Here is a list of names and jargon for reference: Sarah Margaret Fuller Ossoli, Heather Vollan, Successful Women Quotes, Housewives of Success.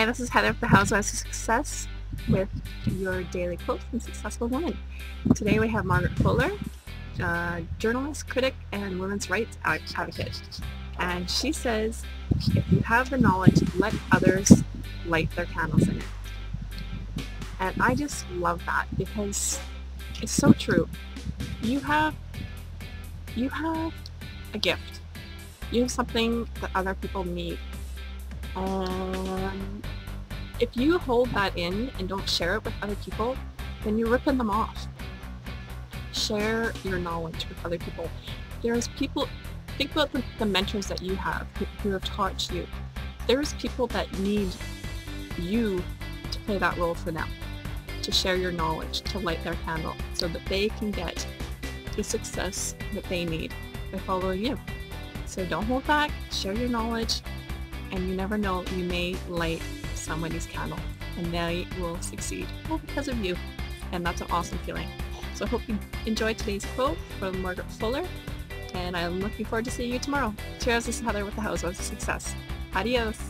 Hi, this is Heather from the Housewives of Success with your daily quote from Successful Woman. Today we have Margaret Fuller, journalist, critic, and women's rights advocate. And she says, if you have the knowledge, let others light their candles in it. And I just love that because it's so true. You have a gift. You have something that other people need. If you hold that in and don't share it with other people, then you're ripping them off. Share your knowledge with other people. There's people, think about the mentors that you have, who have taught you. There's people that need you to play that role for them, to share your knowledge, to light their candle, so that they can get the success that they need by following you. So don't hold back, share your knowledge, and you never know, you may light somebody's candle and they will succeed all because of you. And that's an awesome feeling. So I hope you enjoyed today's quote from Margaret Fuller, and I'm looking forward to seeing you tomorrow. Cheers, this is Heather with the Housewives of Success. Adios.